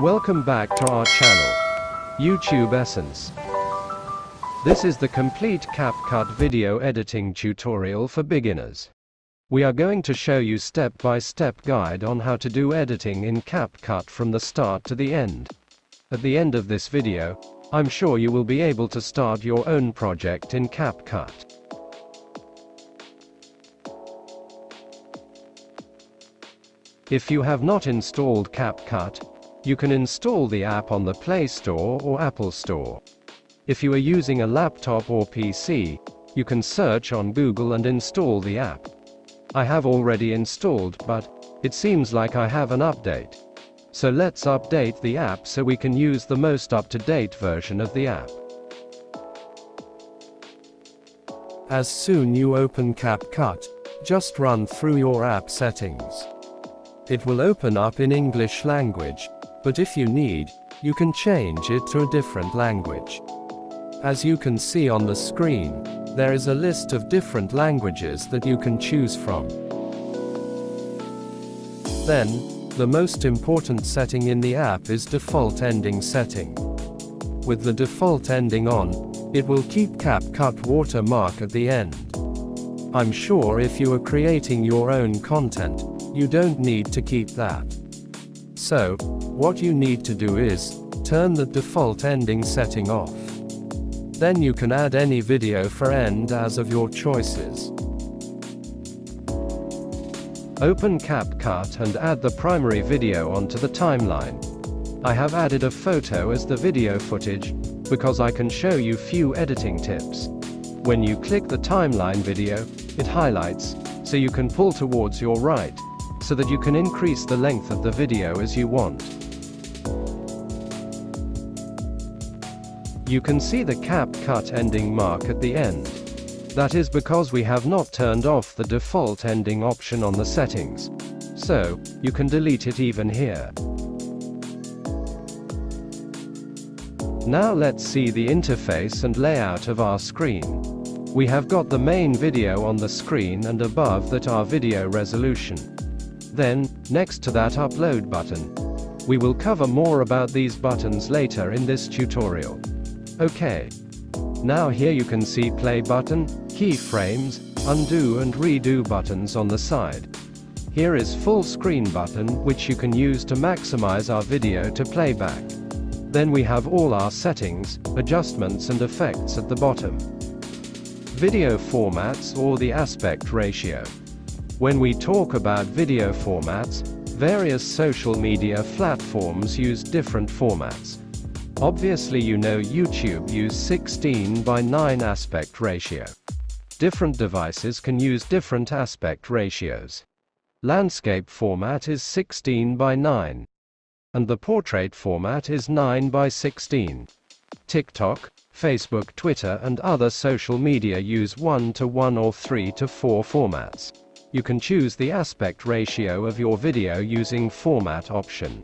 Welcome back to our channel, YouTube Essence. This is the complete CapCut video editing tutorial for beginners. We are going to show you step-by-step guide on how to do editing in CapCut from the start to the end. At the end of this video, I'm sure you will be able to start your own project in CapCut. If you have not installed CapCut, you can install the app on the Play Store or Apple Store. If you are using a laptop or PC, you can search on Google and install the app. I have already installed, but it seems like I have an update. So let's update the app so we can use the most up-to-date version of the app. As soon you open CapCut, just run through your app settings. It will open up in English language, but if you need, you can change it to a different language. As you can see on the screen, there is a list of different languages that you can choose from. Then, the most important setting in the app is default ending setting. With the default ending on, it will keep CapCut watermark at the end. I'm sure if you are creating your own content, you don't need to keep that. So, what you need to do is turn the default ending setting off. Then you can add any video for end as of your choices. Open CapCut and add the primary video onto the timeline. I have added a photo as the video footage, because I can show you few editing tips. When you click the timeline video, it highlights, so you can pull towards your right, so that you can increase the length of the video as you want. You can see the CapCut ending mark at the end. That is because we have not turned off the default ending option on the settings. So, you can delete it even here. Now let's see the interface and layout of our screen. We have got the main video on the screen and above that our video resolution. Then, next to that upload button. We will cover more about these buttons later in this tutorial. Okay. Now here you can see play button, keyframes, undo and redo buttons on the side. Here is full screen button which you can use to maximize our video to playback. Then we have all our settings, adjustments and effects at the bottom. Video formats or the aspect ratio. When we talk about video formats, various social media platforms use different formats. Obviously you know YouTube use 16:9 aspect ratio. Different devices can use different aspect ratios. Landscape format is 16:9. And the portrait format is 9:16. TikTok, Facebook, Twitter and other social media use 1:1 or 3:4 formats. You can choose the aspect ratio of your video using format option.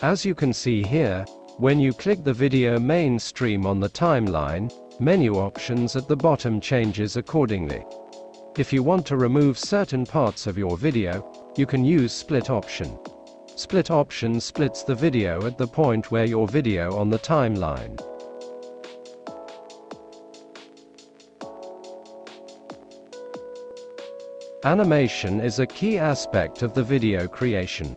As you can see here, when you click the video mainstream on the timeline, menu options at the bottom changes accordingly. If you want to remove certain parts of your video, you can use split option. Split option splits the video at the point where your video on the timeline. Animation is a key aspect of the video creation.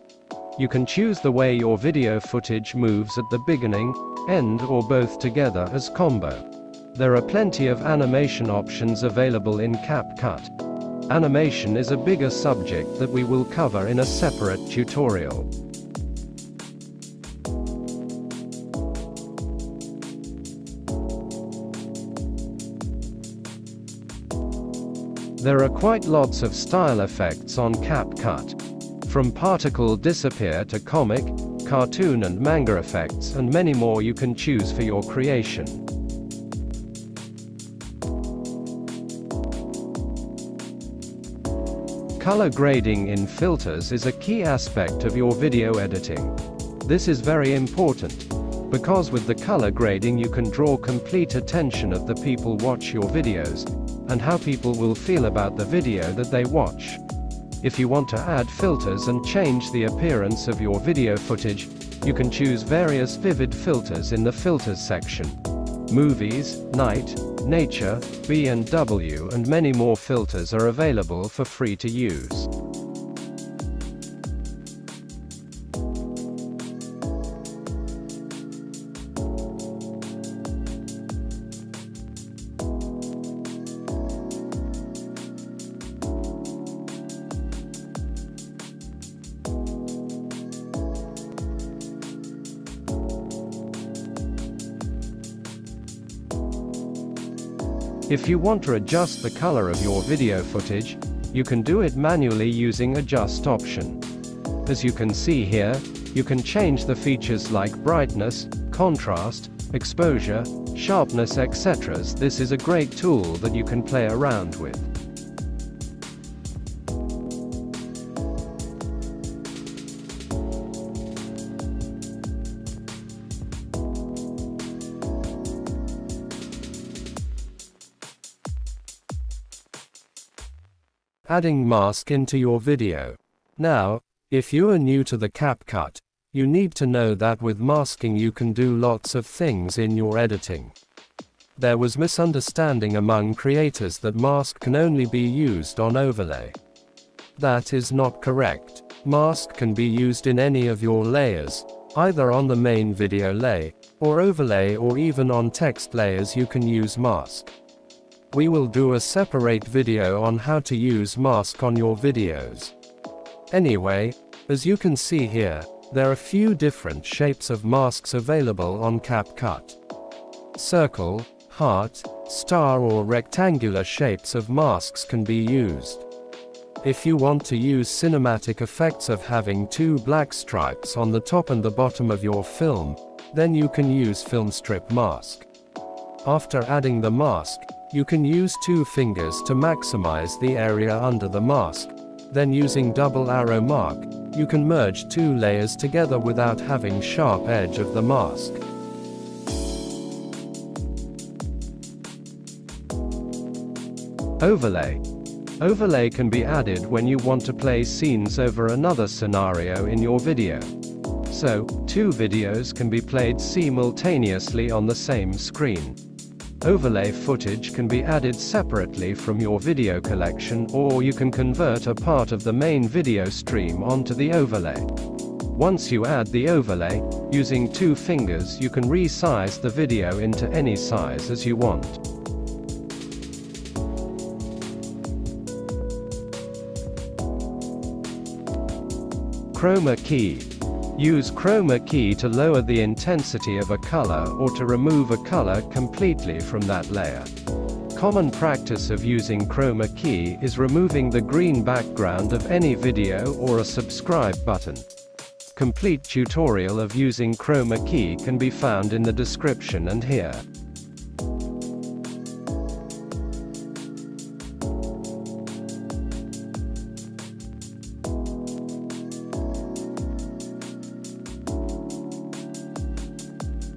You can choose the way your video footage moves at the beginning, end or both together as combo. There are plenty of animation options available in CapCut. Animation is a bigger subject that we will cover in a separate tutorial. There are quite lots of style effects on CapCut. From particle disappear to comic, cartoon and manga effects and many more you can choose for your creation. Color grading in filters is a key aspect of your video editing. This is very important. Because with the color grading you can draw complete attention of the people watch your videos, and how people will feel about the video that they watch. If you want to add filters and change the appearance of your video footage, you can choose various vivid filters in the filters section. Movies, night, nature, B&W and many more filters are available for free to use. If you want to adjust the color of your video footage, you can do it manually using adjust option. As you can see here, you can change the features like brightness, contrast, exposure, sharpness etc. This is a great tool that you can play around with. Adding mask into your video. Now, if you are new to the CapCut, you need to know that with masking you can do lots of things in your editing. There was misunderstanding among creators that mask can only be used on overlay. That is not correct. Mask can be used in any of your layers, either on the main video layer, or overlay or even on text layers you can use mask. We will do a separate video on how to use mask on your videos. Anyway, as you can see here, there are few different shapes of masks available on CapCut. Circle, heart, star or rectangular shapes of masks can be used. If you want to use cinematic effects of having two black stripes on the top and the bottom of your film, then you can use film strip mask. After adding the mask, you can use two fingers to maximize the area under the mask, then using double arrow mark, you can merge two layers together without having sharp edge of the mask. Overlay. Overlay can be added when you want to play scenes over another scenario in your video. So, two videos can be played simultaneously on the same screen. Overlay footage can be added separately from your video collection, or you can convert a part of the main video stream onto the overlay. Once you add the overlay, using two fingers you can resize the video into any size as you want. Chroma key. Use chroma key to lower the intensity of a color or to remove a color completely from that layer. Common practice of using chroma key is removing the green background of any video or a subscribe button. Complete tutorial of using chroma key can be found in the description and here.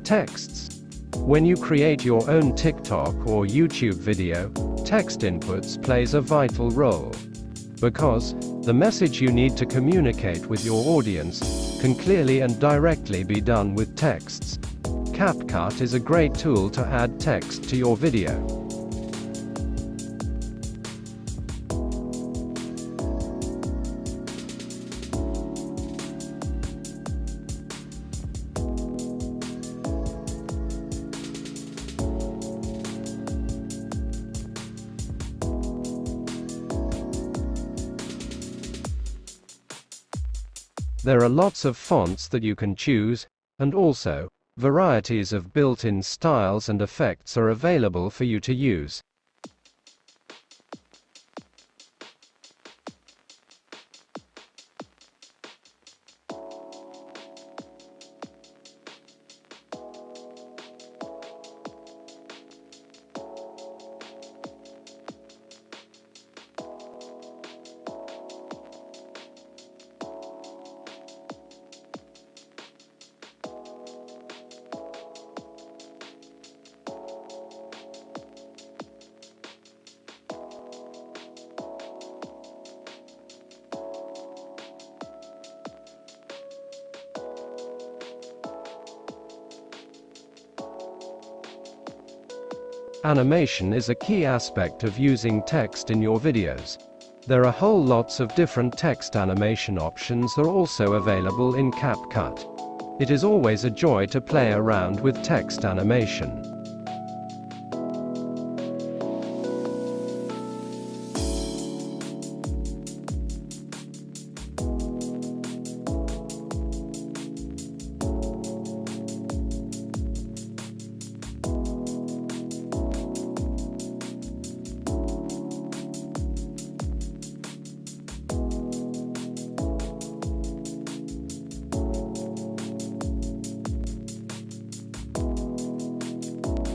Texts. When you create your own TikTok or YouTube video, text inputs plays a vital role. Because the message you need to communicate with your audience can clearly and directly be done with texts. CapCut is a great tool to add text to your video. There are lots of fonts that you can choose, and also, varieties of built-in styles and effects are available for you to use. Animation is a key aspect of using text in your videos. There are whole lots of different text animation options that are also available in CapCut. It is always a joy to play around with text animation.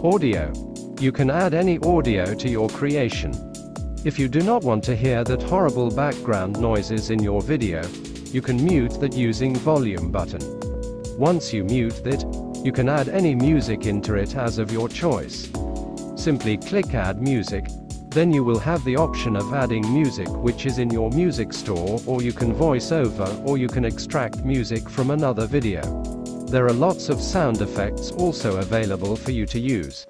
Audio. You can add any audio to your creation. If you do not want to hear that horrible background noises in your video, you can mute that using volume button. Once you mute that, you can add any music into it as of your choice. Simply click add music, then you will have the option of adding music which is in your music store, or you can voice over, or you can extract music from another video. There are lots of sound effects also available for you to use.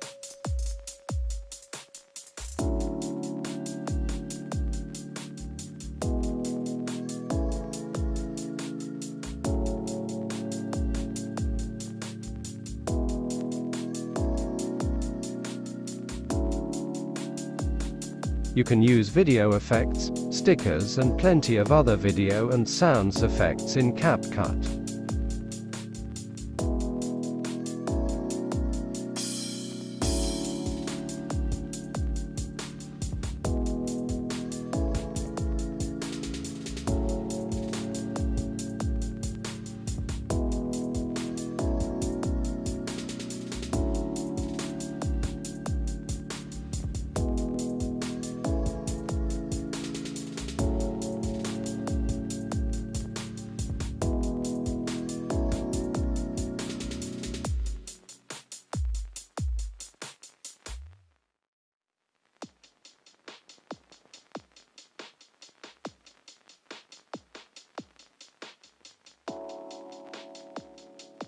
You can use video effects, stickers, and plenty of other video and sounds effects in CapCut.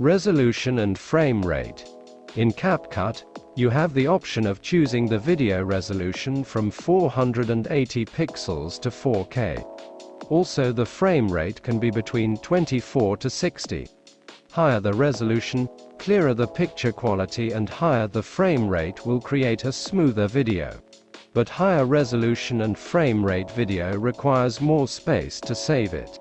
Resolution and frame rate. In CapCut, you have the option of choosing the video resolution from 480 pixels to 4K. Also, the frame rate can be between 24 to 60. Higher the resolution, clearer the picture quality, and higher the frame rate will create a smoother video. But higher resolution and frame rate video requires more space to save it.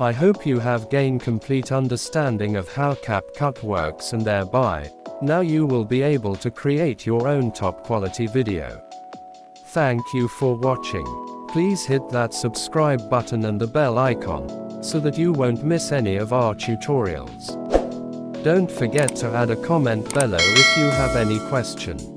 I hope you have gained complete understanding of how CapCut works, and thereby, now you will be able to create your own top quality video. Thank you for watching. Please hit that subscribe button and the bell icon, so that you won't miss any of our tutorials. Don't forget to add a comment below if you have any question.